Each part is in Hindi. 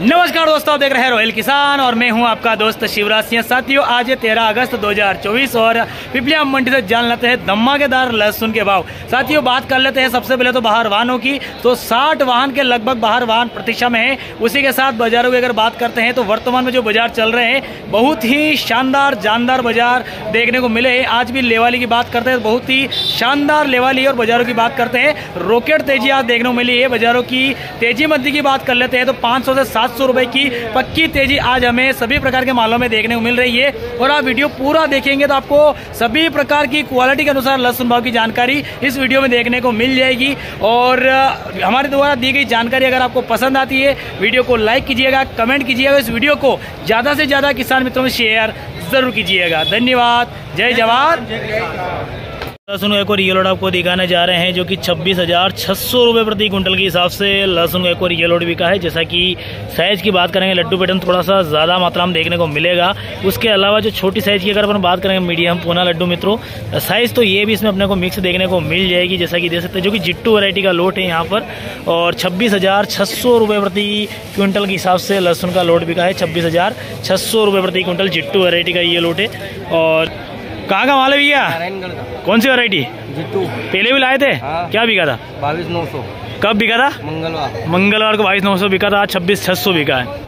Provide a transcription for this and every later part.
नमस्कार दोस्तों, देख रहे हैं रॉयल किसान और मैं हूं आपका दोस्त शिवराज सिंह। साथियों, आज 13 अगस्त 2024 और पिपलिया मंडी से जान लेते हैं धमाकेदार लहसुन के भाव। साथियों, बात कर लेते हैं सबसे पहले तो बाहर वाहनों की, तो 60 वाहन के लगभग बाहर वाहन प्रतीक्षा में है। उसी के साथ बाजारों की अगर बात करते हैं तो वर्तमान में जो बाजार चल रहे हैं बहुत ही शानदार जानदार बाजार देखने को मिले हैं। आज भी लेवाली की बात करते हैं, बहुत ही शानदार लेवाली और बाजारों की बात करते हैं, रॉकेट तेजी आज देखने को मिली है। बाजारों की तेजी मंदी की बात कर लेते हैं तो 500 से 700 रुपए की पक्की तेजी आज हमें सभी प्रकार के मालों में देखने को मिल रही है। और आप वीडियो पूरा देखेंगे तो आपको सभी प्रकार की क्वालिटी के अनुसार लहसुन भाव की जानकारी इस वीडियो में देखने को मिल जाएगी। और हमारे द्वारा दी गई जानकारी अगर आपको पसंद आती है, वीडियो को लाइक कीजिएगा, कमेंट कीजिएगा, इस वीडियो को ज़्यादा से ज़्यादा किसान मित्रों में शेयर जरूर कीजिएगा। धन्यवाद। जय जवान। लहसुन का एक और ये लोड आपको दिखाने जा रहे हैं जो कि 26,600 रुपये प्रति क्विंटल के हिसाब से लहसुन का एक और ये लोड बिका है। जैसा कि साइज़ की बात करेंगे, लड्डू पैटर्न थोड़ा सा ज़्यादा मात्रा में देखने को मिलेगा। उसके अलावा जो छोटी साइज़ की अगर अपन बात करेंगे, मीडियम पूना लड्डू मित्रों साइज़, तो ये भी इसमें अपने को मिक्स देखने को मिल जाएगी। जैसा कि देख सकते हैं जो कि जिट्टू वैरायटी का लोट है यहाँ पर, और 26,600 रुपये प्रति क्विंटल के हिसाब से लहसुन का लोट बिका है। 26,600 रुपये प्रति क्विंटल जिट्टू वैरायटी का ये लोट है। और कहाँ का माल है भैया? नारायणगढ़ का। कौन सी वैरायटी? जिट्टू। पहले भी लाए थे? हाँ। क्या बिका था? 22,900। कब बिका था? मंगलवार को 22,900 बिका था, आज 26,600 बिका है।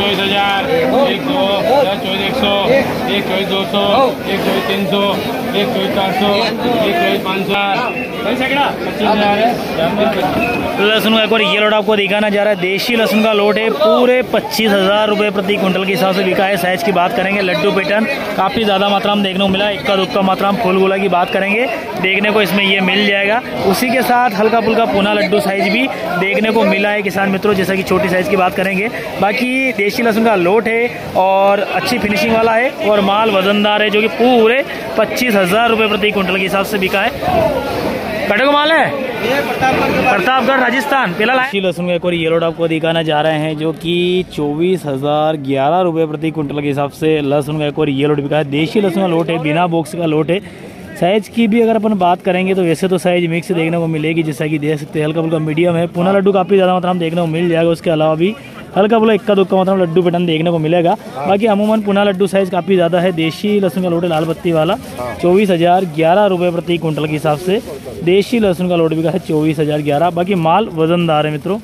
24,000, 1,200, 1,300, 1,400, 1,500। लहसुन का एक और ये लोट आपको दिखाना जा रहा है, देशी लहसुन का लोट है। पूरे 25,000 रुपये प्रति क्विंटल के हिसाब से बिका है। साइज की बात करेंगे, लड्डू पैटर्न काफ़ी ज़्यादा मात्रा में देखने को मिला। इक्का दुक्का मात्रा में फूल गोला की बात करेंगे देखने को इसमें ये मिल जाएगा। उसी के साथ हल्का फुल्का पूना लड्डू साइज भी देखने को मिला है किसान मित्रों। जैसा कि छोटी साइज़ की बात करेंगे, बाकी देशी लहसुन का लोट है और अच्छी फिनिशिंग वाला है और माल वजनदार है जो कि पूरे 25,000 रुपये प्रति क्विंटल के हिसाब से बिका है। कटे को माल है प्रतापगढ़ राजस्थान। देशी लहसुन का एक और ये लोड आपको दिखाना जा रहे हैं जो कि 24,011 रुपये प्रति क्विंटल के हिसाब से लहसुन का एक और ये लोड बिका है। देशी लहसुन का लोट है, बिना बॉक्स का लोट है। साइज़ की भी अगर अपन बात करेंगे तो वैसे तो साइज़ मिक्स देखने को मिलेगी। जैसा कि देख सकते हैं हल्का फुल्का मीडियम है। पूना लड्डू काफ़ी ज़्यादा मात्रा में देखने को मिल जाएगा। उसके अलावा भी हल्का फुल्का इक्का दुक्का मात्रा में लड्डू पैटर्न देखने को मिलेगा। बाकी अमूमन पूना लड्डू साइज़ काफ़ी ज़्यादा है। देशी लहसुन का लोट लाल बत्ती वाला 24,011 रुपये प्रति क्विंटल के हिसाब से देशी लहसुन का लोट बिका है 24,011। बाकी माल वजनदार है मित्रों।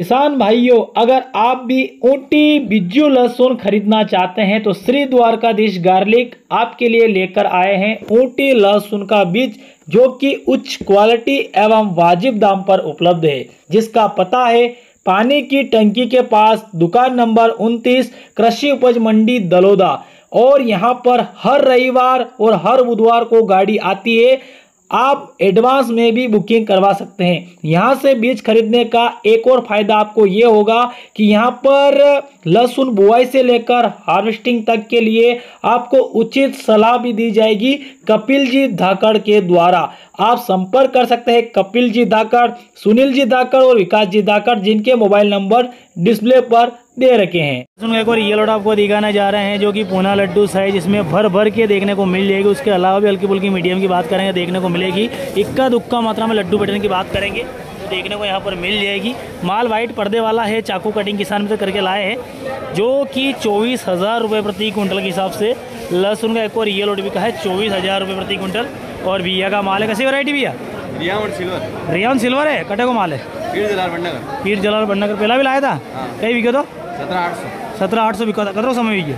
किसान भाइयों, अगर आप भी ऊँटी बिज्जू लहसुन खरीदना चाहते हैं तो श्री द्वारका दिश गार्लिक आपके लिए लेकर आए हैं ऊँटी लहसुन का बीज जो कि उच्च क्वालिटी एवं वाजिब दाम पर उपलब्ध है, जिसका पता है पानी की टंकी के पास, दुकान नंबर 29, कृषि उपज मंडी दलोदा। और यहाँ पर हर रविवार और हर बुधवार को गाड़ी आती है। आप एडवांस में भी बुकिंग करवा सकते हैं। यहाँ से बीज खरीदने का एक और फायदा आपको ये होगा कि यहाँ पर लहसुन बुआई से लेकर हार्वेस्टिंग तक के लिए आपको उचित सलाह भी दी जाएगी कपिल जी धाकड़ के द्वारा। आप संपर्क कर सकते हैं कपिल जी धाकड़, सुनील जी डाकर और विकास जी डाकर, जिनके मोबाइल नंबर डिस्प्ले पर दे रखे हैं। लहसुन एक और ये लोड आपको दिखाने जा रहे हैं जो कि पूना लड्डू साइज, इसमें भर भर के देखने को मिल जाएगी। उसके अलावा भी हल्की फुल्की मीडियम की बात करेंगे देखने को मिलेगी। इक्का दुक्का मात्रा में लड्डू पैटर्न की बात करेंगे देखने को यहाँ पर मिल जाएगी। माल वाइट पर्दे वाला है, चाकू कटिंग किसान मित्र करके लाए हैं जो कि 24,000 रुपये प्रति क्विंटल के हिसाब से लहसुन का एक और ये लोड बिका है 24,000 रुपये प्रति क्विंटल। और भैया का माल है, कैसी वैरायटी भैया? रियान सिल्वर है। कटे को माल है पीर जलाल भंडाकर। पहला भी लाया था। कई बिके तो 17,800 बिका था। कतरो समय बिके?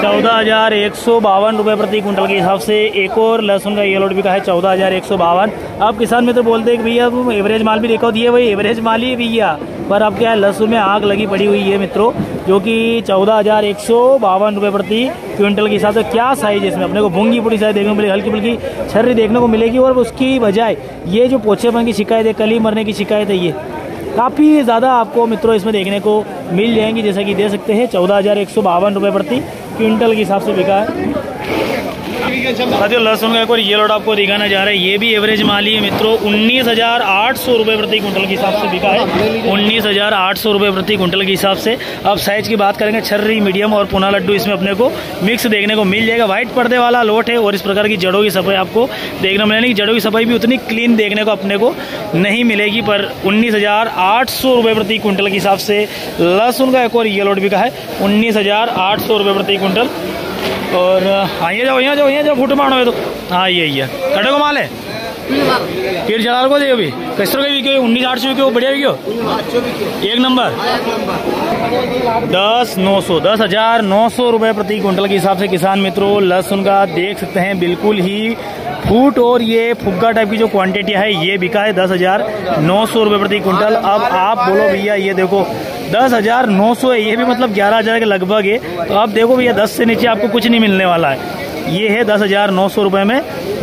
14,152 रुपये प्रति क्विंटल के हिसाब से एक और लहसुन का ये लोड बिका है 14,152। अब किसान मित्र तो बोलते हैं कि भैया तुम एवरेज माल भी देखो, दिए वही एवरेज माल ही भैया, पर अब क्या है लहसुन में आग लगी पड़ी हुई है मित्रों, जो कि 14,152 रुपये प्रति क्विंटल के हिसाब से। क्या साइज़ है इसमें? अपने को भूंगी पूरी साइज देखने को मिलेगी, हल्की फुल्की छर्री देखने को मिलेगी। और उसकी बजाय ये जो पोछेपन की शिकायत है, कली मरने की शिकायत है, ये काफ़ी ज़्यादा आपको मित्रों इसमें देखने को मिल जाएंगी। जैसा कि दे सकते हैं 14,152 रुपये प्रति क्विंटल के हिसाब से बिका है। साथियों लहसुन का एक और ये लोड आपको दिखाना जा रहा है, ये भी एवरेज माली है मित्रों। 19,800 रुपये प्रति कुंटल के हिसाब से बिका है, 19,800 रुपये प्रति कुंटल के हिसाब से। अब साइज की बात करेंगे, छर्री, मीडियम और पुना लड्डू इसमें अपने को मिक्स देखने को मिल जाएगा। व्हाइट पर्दे वाला लोट है और इस प्रकार की जड़ों की सफाई आपको देखने को मिलेगी। जड़ों की सफाई भी उतनी क्लीन देखने को अपने को नहीं मिलेगी, पर 19,800 रुपये प्रति कुंटल के हिसाब से लहसुन का एक और ये लोड बिका है, 19,800 रुपये प्रति कुंटल। और आइए जाओ, यहाँ जाओ, यहाँ जाओ, फोटो मारो तो। हाँ ये कटे को माल है, पीर जलाल को दे अभी कसरों के बिके 19,800 बिके, बढ़िया बिके एक नंबर। 10,900 रुपये प्रति कुंटल के हिसाब से किसान मित्रों लहसुन का देख सकते हैं, बिल्कुल ही फूट और ये फुग्गा टाइप की जो क्वांटिटी है ये बिका है 10,900 रुपये प्रति कुंटल। अब आप बोलो भैया ये देखो 10,900 है, ये भी मतलब 11,000 के लगभग है, तो आप देखो भैया 10 से नीचे आपको कुछ नहीं मिलने वाला है। ये है 10,900 रुपये में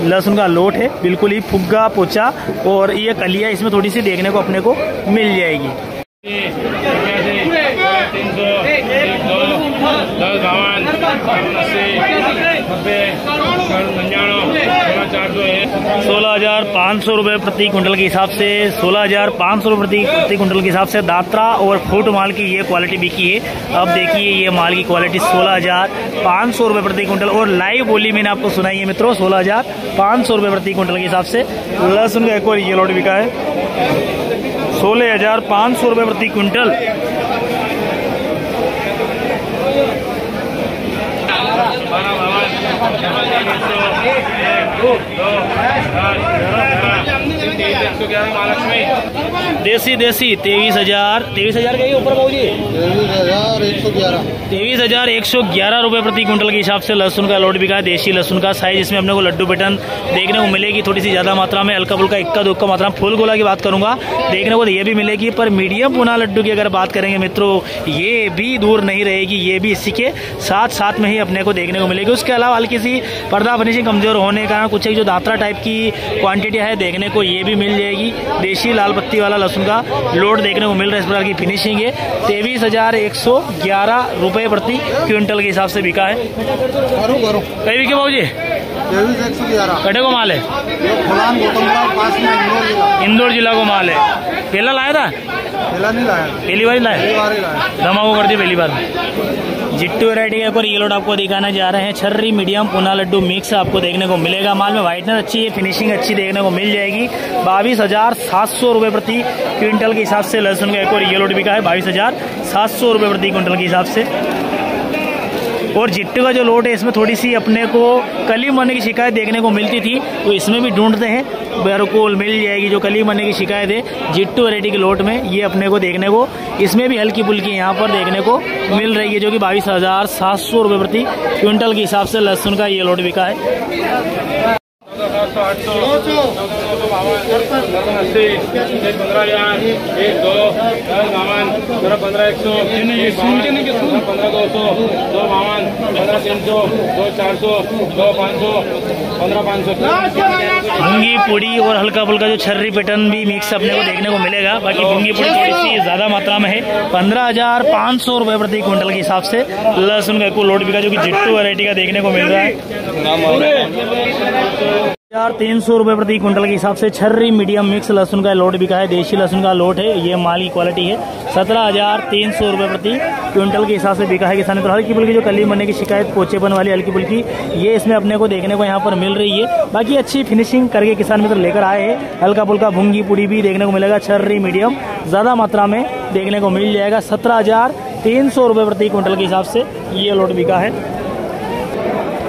लहसुन का लोट है, बिल्कुल ही फुग्गा पोचा और ये कलिया इसमें थोड़ी सी देखने को अपने को मिल जाएगी। ₹16,500 रुपये प्रति कुंटल के हिसाब से, 16,500 रुपये प्रति कुंटल के हिसाब से दात्रा और फूट माल की ये क्वालिटी बिकी है। अब देखिए ये माल की क्वालिटी 16,500 रुपये प्रति कुंटल और लाइव बोली मैंने आपको सुनाई है मित्रों। 16,500 रुपये प्रति कुंटल के हिसाब से लहसुन का एक और ये लॉट बिका है, 16,500 रुपये प्रति कुंटल। देसी 23,000 के ऊपर बाबू जी 23,111 रुपये प्रति कुंटल के हिसाब से लहसुन का लोड बिका है, देसी लहसुन का। साइज इसमें अपने को लड्डू पैटर्न देखने को मिलेगी, थोड़ी सी ज्यादा मात्रा में हल्का फुल्का इक्का दुक्का मात्रा में। फूल गोला की बात करूंगा देखने को तो ये भी मिलेगी, पर मीडियम पुना लड्डू की अगर बात करेंगे मित्रों ये भी दूर नहीं रहेगी, ये भी इसी के साथ साथ में ही अपने को देखने को मिलेगी। उसके अलावा हल्की सी पर्दा फिनिशिंग कमजोर होने के कारण कुछ एक जो दात्रा टाइप की क्वांटिटी है देखने को ये भी मिल जाएगी। देशी लाल पत्ती वाला लहसुन का लोड देखने को मिल रहा है, इस प्रकार की फिनिशिंग है। 23,111 रुपये प्रति क्विंटल के हिसाब से बिका है। कई बिके बाबू जी? 23,111 कटे को माल है, इंदौर जिला को माल है। पहला लाया था? नहीं लाया, पहली बार लाया, धमाको कर दिया पहली बार। जिट्टू वैरायटी का ये लोड आपको दिखाना जा रहे हैं, छर्री, मीडियम, पुना लड्डू मिक्स आपको देखने को मिलेगा। माल में वाइटनर अच्छी है, फिनिशिंग अच्छी देखने को मिल जाएगी। 22,700 रुपये प्रति क्विंटल के हिसाब से लहसुन का एक और ये लोड बिका है, 22,700 रुपये प्रति क्विंटल के हिसाब से। और जिट्टू का जो लोड है इसमें थोड़ी सी अपने को कली मरने की शिकायत देखने को मिलती थी, तो इसमें भी ढूंढते हैं, बिल्कुल मिल जाएगी। जो कली मरने की शिकायत है जिट्टू वैरायटी के लोट में ये अपने को देखने को इसमें भी हल्की पुल्की यहाँ पर देखने को मिल रही है, जो कि 22,700 रुपये प्रति क्विंटल के हिसाब से लहसुन का ये लोट बिका है। 1,000 भूंगी पूड़ी और हल्का फुल्का जो छर्री पैटर्न भी मिक्स अपने को देखने को मिलेगा, बाकी भूंगी पूड़ी थोड़ी सी ज्यादा मात्रा में है। 15,500 रुपये प्रति क्विंटल के हिसाब से लहसुन का लोड बिका, जो कि जिट्टू वैरायटी का देखने को मिल रहा है। 4,300 रुपये प्रति कुंटल के हिसाब से छर्री, मीडियम, मिक्स लहसुन का लोड बिका है, देशी लहसुन का लोड है। ये माल की क्वालिटी है। 17,300 रुपये प्रति कुंटल के हिसाब से बिका है किसान मित्र। हल्की फुल्की जो कली बनने की शिकायत, पोचेपन वाली हल्की फुल्की ये इसमें अपने को देखने को यहाँ पर मिल रही है। बाकी अच्छी फिनिशिंग करके किसान मित्र लेकर आए हैं। हल्का फुल्का भूंगी पूड़ी भी देखने को मिलेगा, छर्री, मीडियम ज़्यादा मात्रा में देखने को मिल जाएगा। 17,300 रुपये प्रति कुंटल के हिसाब से ये लोड बिका है।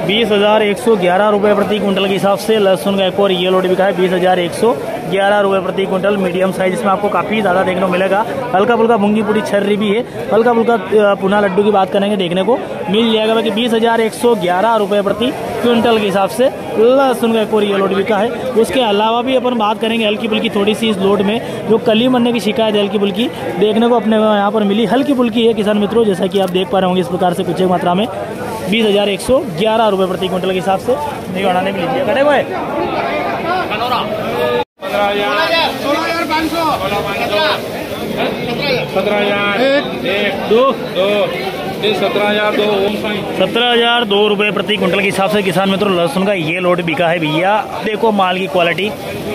20,111 रुपये प्रति कुंटल के हिसाब से लहसुन का एक और ये लोड बिका है, 20,111 रुपये प्रति कुंटल। मीडियम साइज इसमें आपको काफ़ी ज़्यादा देखने को मिलेगा, हल्का फुल्का भूंगी पूरी छर्री भी है, हल्का फुल्का पुना लड्डू की बात करेंगे देखने को मिल जाएगा। बाकी 20,111 रुपये प्रति क्विंटल के हिसाब से लहसुन का एक और ये लोड बिका है। उसके अलावा भी अपन बात करेंगे हल्की फुल्की थोड़ी सी इस लोड में जो कली बनने की शिकायत है हल्की फुल्की देखने को अपने यहाँ पर मिली, हल्की फुल्की है किसान मित्रों, जैसा कि आप देख पा रहे होंगे इस प्रकार से कुछ एक मात्रा में। 20,111 रुपये प्रति क्विंटल के हिसाब से नहीं बढ़ाने में लीजिए। कटे हुए 15,000 1,500 1,700 1,700 1,2 2 17,002 रुपये प्रति क्विंटल के हिसाब से किसान मित्रों लहसुन का ये लोड बिका है भैया। देखो माल की क्वालिटी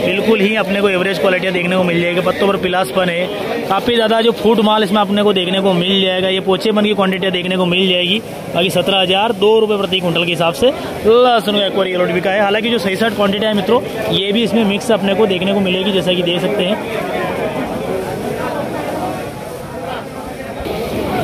बिल्कुल ही अपने को एवरेज क्वालिटी देखने को मिल जाएगी। पत्तों पर पिलासपन है, काफ़ी ज़्यादा जो फूड माल इसमें अपने को देखने को मिल जाएगा। ये पोचेपन की क्वांटिटी देखने को मिल जाएगी। बाकी 17,002 रुपये प्रति क्विंटल के हिसाब से लहसुन का एक बार ये लोड बिका है। हालाँकि जो 66 क्वांटिटी है मित्रों ये भी इसमें मिक्स अपने को देखने को मिलेगी, जैसा कि देख सकते हैं।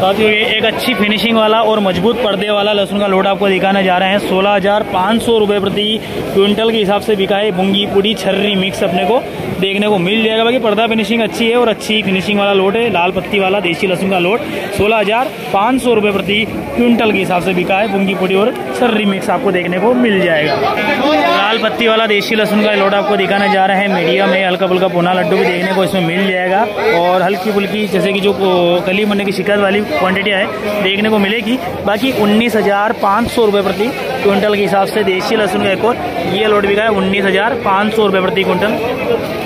साथियों ये एक अच्छी फिनिशिंग वाला और मजबूत पर्दे वाला लहसुन का लोड आपको दिखाने जा रहे हैं। 16,500 रुपये प्रति क्विंटल के हिसाब से बिका है। बूंगी पूरी छर्री मिक्स अपने को देखने को मिल जाएगा। बाकी पर्दा फिनिशिंग अच्छी है और अच्छी फिनिशिंग वाला लोड है। लाल पत्ती वाला देसी लहसुन का लोड 16,500 रुपये प्रति क्विंटल के हिसाब से बिका है। बूंगी पूरी और छर्री मिक्स आपको देखने को मिल जाएगा। लाल पत्ती वाला देसी लहसुन का लोड आपको दिखाने जा रहे हैं। मीडियम है, हल्का फुल्का भुना लड्डू भी देखने को इसमें मिल जाएगा और हल्की फुल्की जैसे कि जो कली बनने की शिकायत वाली क्वांटिटी है देखने को मिलेगी। बाकी 19,500 रुपये प्रति क्विंटल के हिसाब से देसी लहसुन का एक और ये लोड बिका है। 19,500 रुपये प्रति क्विंटल।